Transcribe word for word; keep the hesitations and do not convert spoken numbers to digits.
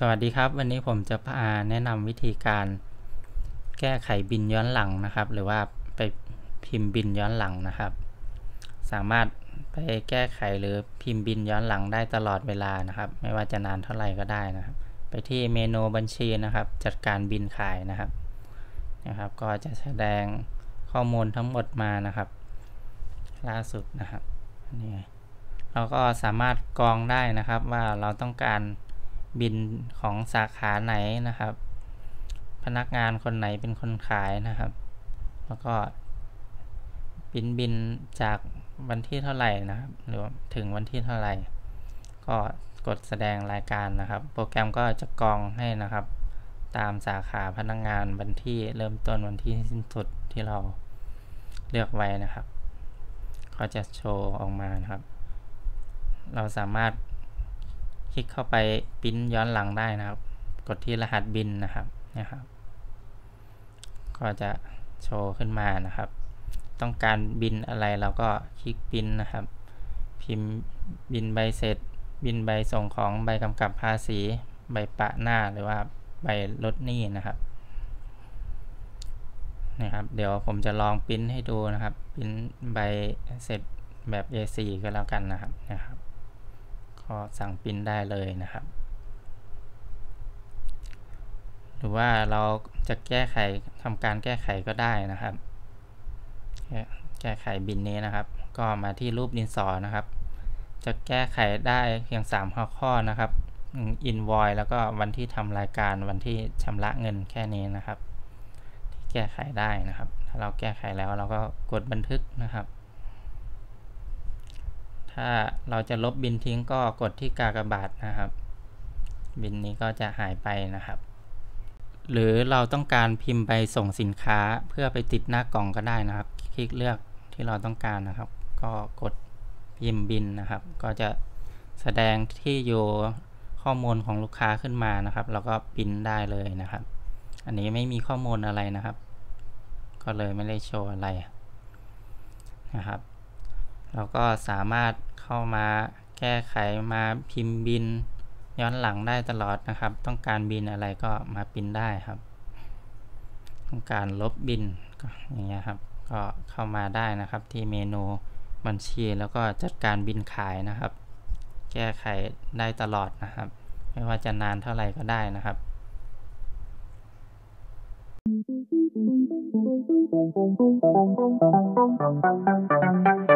สวัสดีครับวันนี้ผมจะพาแนะนำวิธีการแก้ไขบินย้อนหลังนะครับหรือว่าไปพิมพ์บินย้อนหลังนะครับสามารถไปแก้ไขหรือพิมพ์บินย้อนหลังได้ตลอดเวลานะครับไม่ว่าจะนานเท่าไหร่ก็ได้นะครับไปที่เมนูบัญชีนะครับจัดการบินขายนะครับนะครับก็จะแสดงข้อมูลทั้งหมดมานะครับล่าสุดนะครับนี่เราก็สามารถกรองได้นะครับว่าเราต้องการบินของสาขาไหนนะครับพนักงานคนไหนเป็นคนขายนะครับแล้วก็บินบินจากวันที่เท่าไหร่นะครับหรือถึงวันที่เท่าไหร่ก็กดแสดงรายการนะครับโปรแกรมก็จะกรองให้นะครับตามสาขาพนักงานวันที่เริ่มต้นวันที่สิ้นสุดที่เราเลือกไว้นะครับก็จะโชว์ออกมานะครับเราสามารถคลิกเข้าไปพิมพ์ย้อนหลังได้นะครับกดที่รหัสบินนะครับนะครับก็จะโชว์ขึ้นมานะครับต้องการบินอะไรเราก็คลิกพิมพ์นะครับพิมพ์บินใบเสร็จบินใบส่งของใบกำกับภาษีใบปะหน้าหรือว่าใบลดหนี้นะครับนะครับเดี๋ยวผมจะลองพิมพ์ให้ดูนะครับพิมพ์ใบเสร็จแบบ เอ สี่ ก็แล้วกันนะครับนะครับก็สั่งพิมพ์ได้เลยนะครับหรือว่าเราจะแก้ไขทำการแก้ไขก็ได้นะครับแก้ไขบินนี้นะครับก็มาที่รูปดินสอนะครับจะแก้ไขได้เพียงสามข้อข้อนะครับอินวอยแล้วก็วันที่ทำรายการวันที่ชำระเงินแค่นี้นะครับที่แก้ไขได้นะครับถ้าเราแก้ไขแล้วเราก็กดบันทึกนะครับถ้าเราจะลบบินทิ้งก็กดที่กากบาทนะครับบินนี้ก็จะหายไปนะครับหรือเราต้องการพิมพ์ใบส่งสินค้าเพื่อไปติดหน้ากล่องก็ได้นะครับคลิกเลือกที่เราต้องการนะครับก็กดพิมพ์บินนะครับก็จะแสดงที่อยู่ข้อมูลของลูกค้าขึ้นมานะครับแล้วก็พิมพ์ได้เลยนะครับอันนี้ไม่มีข้อมูลอะไรนะครับก็เลยไม่ได้โชว์อะไรนะครับเราก็สามารถเข้ามาแก้ไขมาพิมพ์บินย้อนหลังได้ตลอดนะครับต้องการบินอะไรก็มาพิมพ์ได้ครับต้องการลบบินก็อย่างเงี้ยครับก็เข้ามาได้นะครับที่เมนูบัญชีแล้วก็จัดการบินขายนะครับแก้ไขได้ตลอดนะครับไม่ว่าจะนานเท่าไหร่ก็ได้นะครับ